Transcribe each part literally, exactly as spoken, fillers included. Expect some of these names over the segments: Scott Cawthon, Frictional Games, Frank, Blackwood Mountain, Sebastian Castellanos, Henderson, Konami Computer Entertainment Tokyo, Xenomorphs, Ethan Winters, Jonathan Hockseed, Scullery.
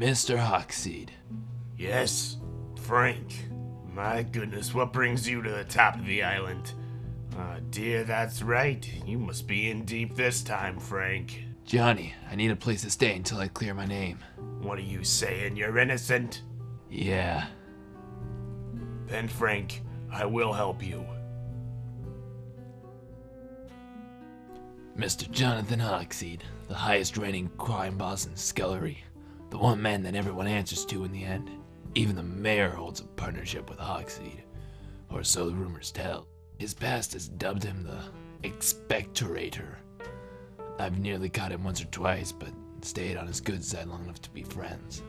Mister Hockseed. Yes, Frank. My goodness, what brings you to the top of the island? Ah, uh, dear, that's right. You must be in deep this time, Frank. Johnny, I need a place to stay until I clear my name. What are you saying? You're innocent? Yeah. Then, Frank, I will help you. Mister Jonathan Hockseed, the highest-reigning crime boss in Scullery. The one man that everyone answers to in the end. Even the mayor holds a partnership with Hockseed, or so the rumors tell. His past has dubbed him the Expectorator. I've nearly caught him once or twice, but stayed on his good side long enough to be friends.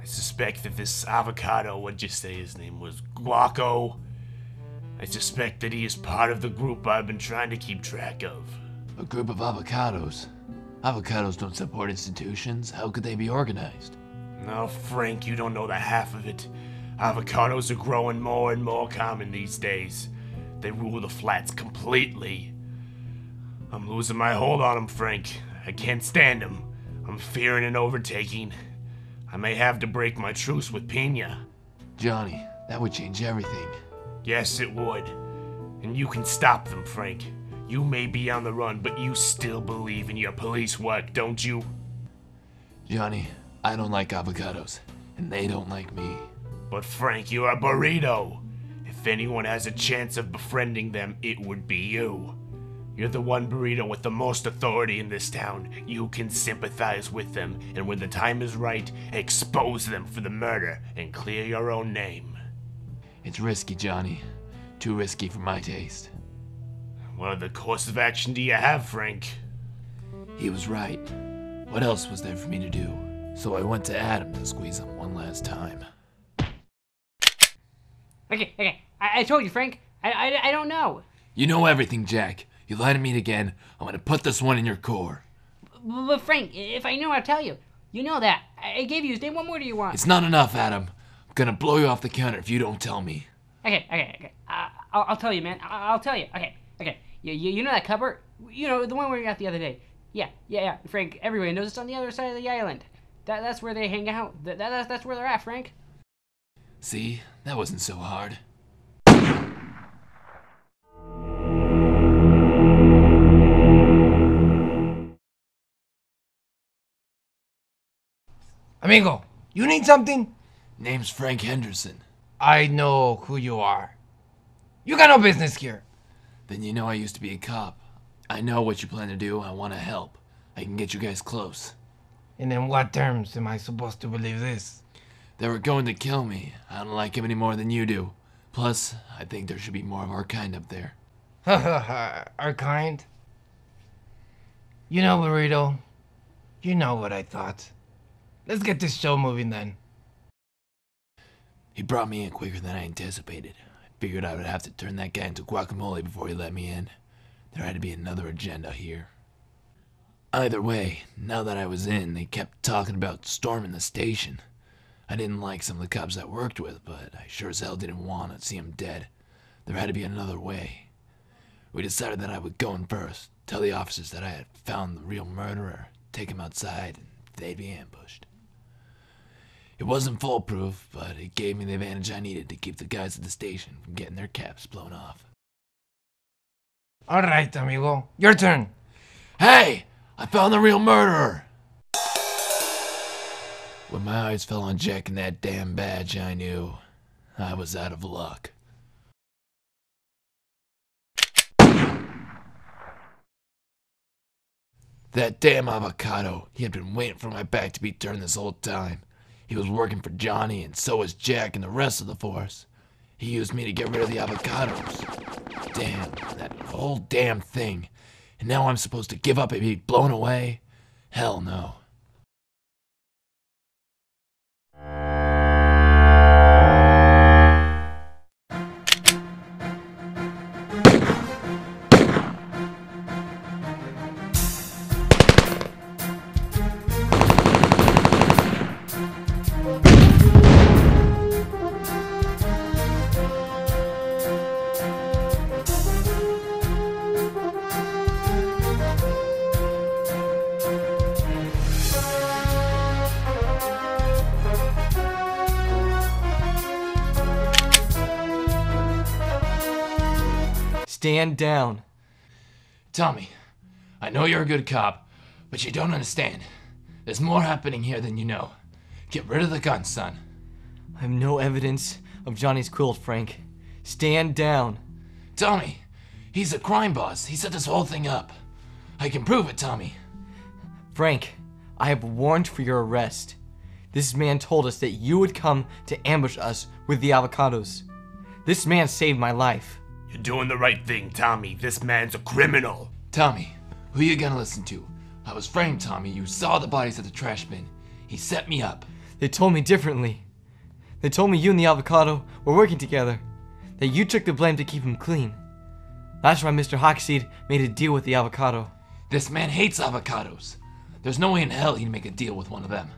I suspect that this avocado, what'd you say his name was? Guaco? I suspect that he is part of the group I've been trying to keep track of. A group of avocados? Avocados don't support institutions. How could they be organized? No, Frank, you don't know the half of it. Avocados are growing more and more common these days. They rule the flats completely. I'm losing my hold on them, Frank. I can't stand them. I'm fearing an overtaking. I may have to break my truce with Pina. Johnny, that would change everything. Yes, it would. And you can stop them, Frank. You may be on the run, but you still believe in your police work, don't you? Johnny, I don't like avocados, and they don't like me. But Frank, you're a burrito. If anyone has a chance of befriending them, it would be you. You're the one burrito with the most authority in this town. You can sympathize with them, and when the time is right, expose them for the murder and clear your own name. It's risky, Johnny. Too risky for my taste. What other course of action do you have, Frank? He was right. What else was there for me to do? So I went to Adam to squeeze him one last time. Okay, okay. I, I told you, Frank. I, I, I don't know. You know everything, Jack. You lie to me again, I'm gonna put this one in your core. But, but Frank, if I knew, I'd tell you. You know that. I gave you his name. What more do you want? It's not enough, Adam. I'm gonna blow you off the counter if you don't tell me. Okay, okay, okay. Uh, I'll, I'll tell you, man. I, I'll tell you. Okay, okay. You, you, you know that cupboard? You know, the one we got the other day. Yeah, yeah, yeah. Frank, everyone knows it's on the other side of the island. That, that's where they hang out. That, that, that's where they're at, Frank. See? That wasn't so hard. Amigo, you need something? Name's Frank Henderson. I know who you are. You got no business here. Then you know I used to be a cop. I know what you plan to do. I want to help. I can get you guys close. And in what terms am I supposed to believe this? They were going to kill me. I don't like him any more than you do. Plus, I think there should be more of our kind up there. Ha ha ha, our kind? You know, burrito, you know what I thought. Let's get this show moving then. He brought me in quicker than I anticipated. I figured I would have to turn that guy into guacamole before he let me in. There had to be another agenda here. Either way, now that I was in, they kept talking about storming the station. I didn't like some of the cops I worked with, but I sure as hell didn't want to see him dead. There had to be another way. We decided that I would go in first, tell the officers that I had found the real murderer, take him outside, and they'd be ambushed. It wasn't foolproof, but it gave me the advantage I needed to keep the guys at the station from getting their caps blown off. Alright, amigo. Your turn. Hey! I found the real murderer! When my eyes fell on Jack and that damn badge, I knew I was out of luck. That damn avocado, he had been waiting for my back to be turned this whole time. He was working for Johnny, and so was Jack and the rest of the force. He used me to get rid of the avocados. Damn, that whole damn thing. And now I'm supposed to give up and be blown away? Hell no. stand down. Tommy, I know you're a good cop, but you don't understand. There's more happening here than you know. Get rid of the gun, son. I have no evidence of Johnny's quilt, Frank. Stand down. Tommy, he's a crime boss. He set this whole thing up. I can prove it, Tommy. Frank, I have warned for your arrest. This man told us that you would come to ambush us with the avocados. This man saved my life. You're doing the right thing, Tommy. This man's a criminal. Tommy, who you gonna listen to? I was framed, Tommy. You saw the bodies at the trash bin. He set me up. They told me differently. They told me you and the avocado were working together. That you took the blame to keep him clean. That's why Mister Hockseed made a deal with the avocado. This man hates avocados. There's no way in hell he'd make a deal with one of them.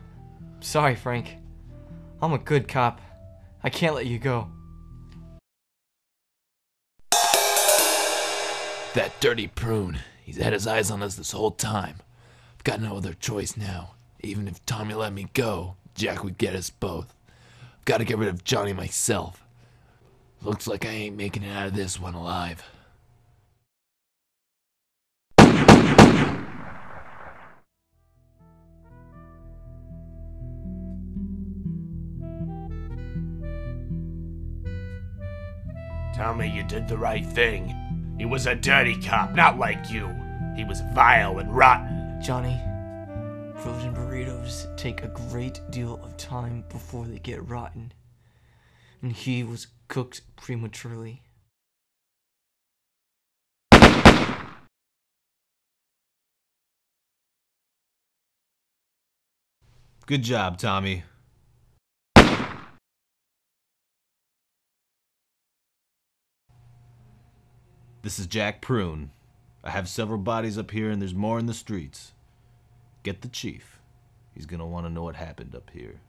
Sorry, Frank. I'm a good cop. I can't let you go. That dirty prune. He's had his eyes on us this whole time. I've got no other choice now. Even if Tommy let me go, Jack would get us both. I've got to get rid of Johnny myself. Looks like I ain't making it out of this one alive. Tommy, you did the right thing. He was a dirty cop, not like you. He was vile and rotten. Johnny, frozen burritos take a great deal of time before they get rotten. And he was cooked prematurely. Good job, Tommy. This is Jack Prune. I have several bodies up here and there's more in the streets. Get the chief. He's gonna want to know what happened up here.